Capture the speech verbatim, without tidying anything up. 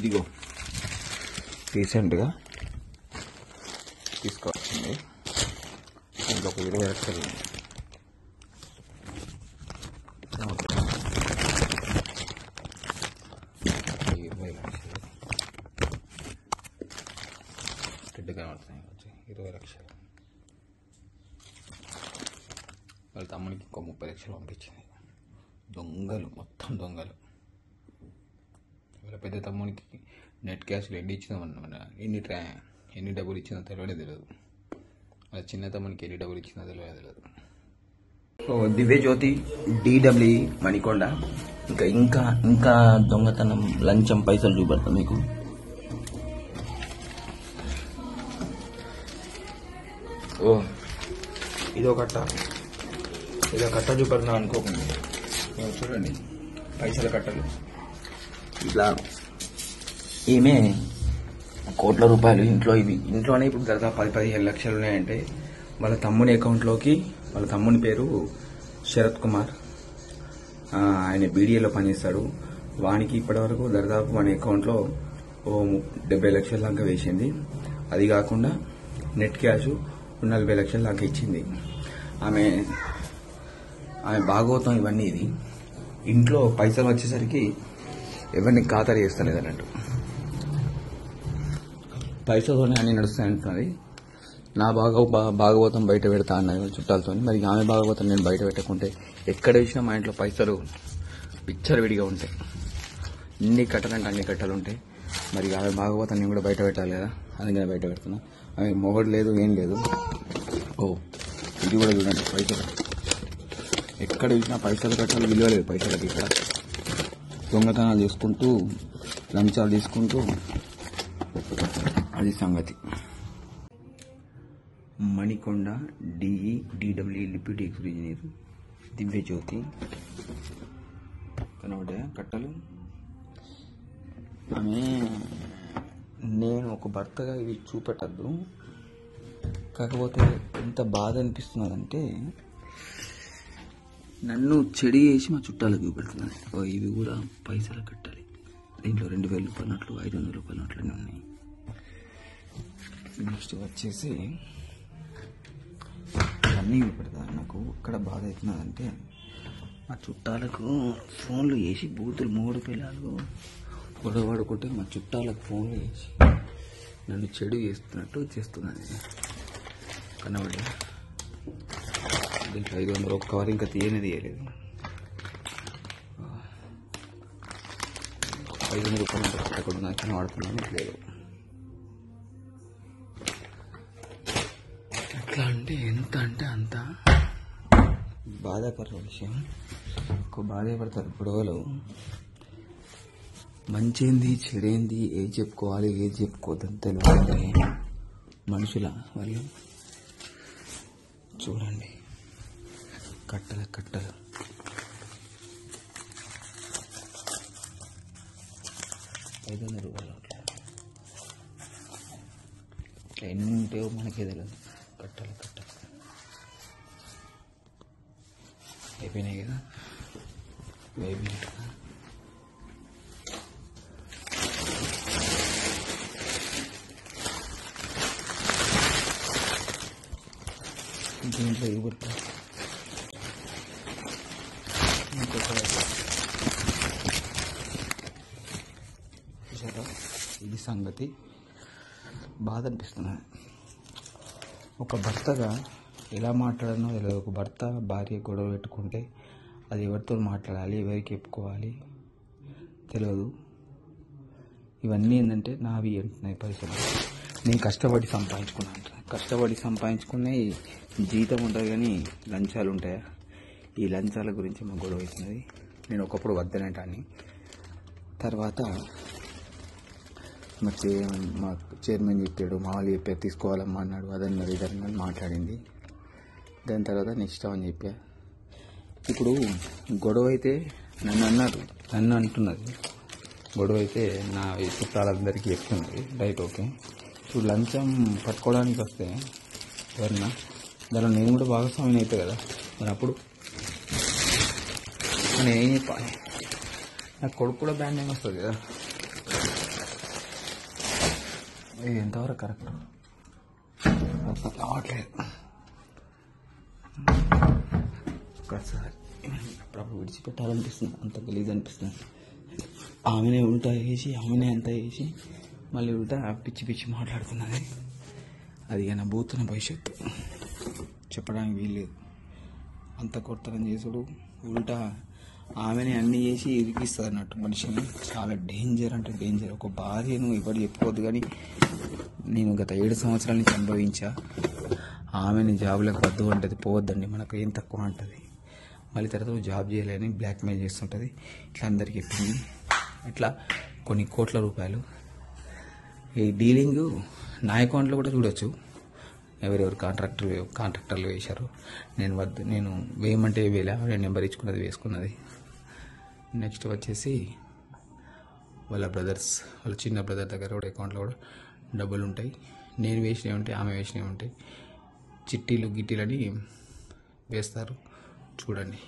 ఇదిగో రీసెంట్గా తీసుకొచ్చింది. ఇంకొక ఇరవై లక్షలు ఇరవై లక్షలు రెడ్ కనబడుతున్నాయి వచ్చి ఇరవై లక్షలు వాళ్ళ తమ్మునికి ఇంకో ముప్పై లక్షలు పంపించింది. దొంగలు, మొత్తం దొంగలు. వాళ్ళ పెద్ద తమ్మునికి నెట్ క్యాష్లు ఎన్ని ఇచ్చిందన్న ఎన్ని ట్రా ఎన్ని డబ్బులు ఇచ్చిందో తెలియడే తెలియదు. వాళ్ళ చిన్న తమ్మునికి ఎన్ని డబ్బులు ఇచ్చిందో తెలియడే తెలియదు. సో దివ్య జ్యోతి, డీడబ్ల్యూ, మణికొండ ఇంకా ఇంకా ఇంకా దొంగతనం, లంచం, పైసలు చూపెడతాం మీకు. ఓ ఇదో కట్ట, ఇదో కట్ట చూపెడతాం అనుకోకుండా చూడండి పైసలు కట్టలు. ఇట్లా ఈమె కోట్ల రూపాయలు ఇంట్లో, ఇవి ఇంట్లోనే ఇప్పుడు దాదాపు పది పదిహేను లక్షలు ఉన్నాయంటే, వాళ్ళ తమ్ముని అకౌంట్లోకి, వాళ్ళ తమ్ముని పేరు శరత్ కుమార్, ఆయన బీడీఏలో పనిచేస్తాడు. వానికి ఇప్పటివరకు దాదాపు వాని అకౌంట్లో ఓ డెబ్బై లక్షల దాకా వేసింది. అది కాకుండా నెట్ క్యాష్ నలభై లక్షల దాకా ఇచ్చింది ఆమె. ఆమె భాగవతం ఇవన్నీ. ఇది ఇంట్లో పైసలు వచ్చేసరికి ఎవరిని ఖాతాలు చేస్తలేదు అన్నట్టు, పైసలతోనే అన్ని నడుస్తాయంటున్నది. నా భాగ భాగవతం బయట పెడతా అన్నది చుట్టాలతో. మరి ఆమె భాగవతం నేను బయట పెట్టకుంటే ఎక్కడ చూసినా మా ఇంట్లో పైసలు పిచ్చర్ విడిగా ఉంటాయి. ఇన్ని కట్టలంటే అన్ని కట్టలు ఉంటాయి. మరి ఆమె భాగవతం నేను కూడా బయట పెట్టాలి కదా, అందుకని బయట పెడుతున్నా. ఆమె మొగడు లేదు, ఏం లేదు. ఓ ఇది కూడా చూడండి, పైసలు ఎక్కడ చూసినా పైసలు కట్టాలి, విలువ లేదు పైసలకి. ఇక్కడ దొంగతనాలు చేసుకుంటూ, లంచాలు తీసుకుంటూ, అది సంగతి. Manikonda DE, DW, deputy executive engineer, Divya జ్యోతి కనబడే కట్టలు. ఆమె నేను ఒక భర్తగా ఇవి చూపెట్టద్దు, కాకపోతే ఎంత బాధ అనిపిస్తున్నదంటే నన్ను చెడి చేసి మా చుట్టాలకు చూపెడుతున్నాను. ఇవి కూడా పైసలు కట్టాలి. దీంట్లో రెండు వేల రూపాయల నోట్లు, ఐదు వందల రూపాయల నోట్లన్నీ ఉన్నాయి. నెక్స్ట్ వచ్చేసి అన్నీ చూపెడతా. నాకు ఎక్కడ బాధ అవుతున్నదంటే మా చుట్టాలకు ఫోన్లు చేసి బూతులు, మూడు పిల్లలు గొడవడుకుంటే మా చుట్టాలకు ఫోన్లు చేసి నన్ను చెడు చేస్తున్నట్టు చేస్తున్నాను కన్నవాడి. దీంట్లో ఐదు వందలు ఒక కవర్ ఇంకా తీయనే తీయలేదు. ఐదు వందల రూపాయలు అక్కడ నాకు వాడుతున్నాను లేదు. ఎట్లా అంటే ఎంత అంటే అంత బాధపడే విషయం. ఎక్కువ బాధపడతారు గొడవలు. మంచేంది చెడేంది, ఏది చెప్పుకోవాలి ఏది చెప్పుకోవద్దని తెలియదు మనుషుల వాళ్ళు. చూడండి కట్టల కట్టలు. ఐదు వందల రూపాయలు అట్లా ఎన్ని ఉంటాయో మనకే తెలియదు. కట్టల కట్టలు అయిపోయినాయి కదా, అయిపోయినాయి కదా. దీంట్లో ఇవ్వబడతా ఇది సంగతి. బాధ అనిపిస్తున్నాను. ఒక భర్తగా ఎలా మాట్లాడనో తెలియదు. ఒక భర్త భార్య గొడవ పెట్టుకుంటే అది ఎవరితో మాట్లాడాలి, ఎవరికి చెప్పుకోవాలి తెలియదు. ఇవన్నీ ఏంటంటే నావి అంటున్నాయి పైసలు. నేను కష్టపడి సంపాదించుకున్నాను. కష్టపడి సంపాదించుకునే జీతం ఉంటుంది, కానీ లంచాలు ఉంటాయా? ఈ లంచాల గురించి మా గొడవ అవుతున్నది. నేను ఒకప్పుడు వద్దనేటాన్ని, తర్వాత మా చే మా చైర్మన్ చెప్పాడు, మా వాళ్ళు చెప్పారు తీసుకోవాలమ్మా అన్నాడు, అదన్నారు ఇదన్నారు మాట్లాడింది. దాని తర్వాత నెక్స్ట్ అని చెప్పా. ఇప్పుడు గొడవ అయితే నన్ను అన్నారు, నన్ను అంటున్నది. గొడవ అయితే నా చుట్టాలందరికీ చెప్తున్నది రైట్ ఓకే. ఇప్పుడు లంచం పట్టుకోవడానికి వస్తే ఎవరన్నా దానిలో నేను కూడా భాగస్వామ్యం అయితే కదా, మరి అప్పుడు నేనే చెప్పాలి. నాకు కొడుకు కూడా బ్యాండ్ నేమ్ వస్తుంది కదా, ఎంతవరకు కరెక్ట్ ఒకసారి అప్పుడు విడిచిపెట్టాలనిపిస్తుంది, అంత గలీజ్ అనిపిస్తుంది. ఆమెనే ఉంటా వేసి ఆమెనే అంతా వేసి మళ్ళీ ఉంటా పిచ్చి పిచ్చి మాట్లాడుతున్నది. అది నా పోతున్న భవిష్యత్తు చెప్పడానికి వీల్లేదు. అంత కొత్తనం చేసుడు ఉల్టా ఆమెనే అన్నీ చేసి ఇరికిస్తుంది అన్నట్టు మనిషిని. చాలా డేంజర్ అంటే డేంజర్. ఒక భార్యను ఎవరు చెప్పుకోవద్దు, కానీ నేను గత ఏడు సంవత్సరాల నుంచి అనుభవించా. ఆమెని జాబ్లకు వద్దు అంటది, పోవద్దండి మనకు ఏం తక్కువ అంటుంది, మళ్ళీ తర్వాత జాబ్ చేయలేని బ్లాక్మెయిల్ చేస్తుంటుంది. ఇట్లా అందరికీ చెప్పింది. ఇట్లా కొన్ని కోట్ల రూపాయలు ఈ డీలింగ్ నా అకౌంట్లో కూడా చూడొచ్చు. ఎవరెవరు కాంట్రాక్టర్ కాంట్రాక్టర్లు వేశారు. నేను వద్దు నేను వేయమంటే వేలా, నేను నెంబర్ ఇచ్చుకున్నది వేసుకున్నది. నెక్స్ట్ వచ్చేసి వాళ్ళ బ్రదర్స్, వాళ్ళ చిన్న బ్రదర్ దగ్గర కూడా అకౌంట్లో కూడా డబ్బులు ఉంటాయి. నేను వేసినవి ఉంటాయి, ఆమె వేసినవి ఉంటాయి. చిట్టీలు గిట్టీలని వేస్తారు చూడండి.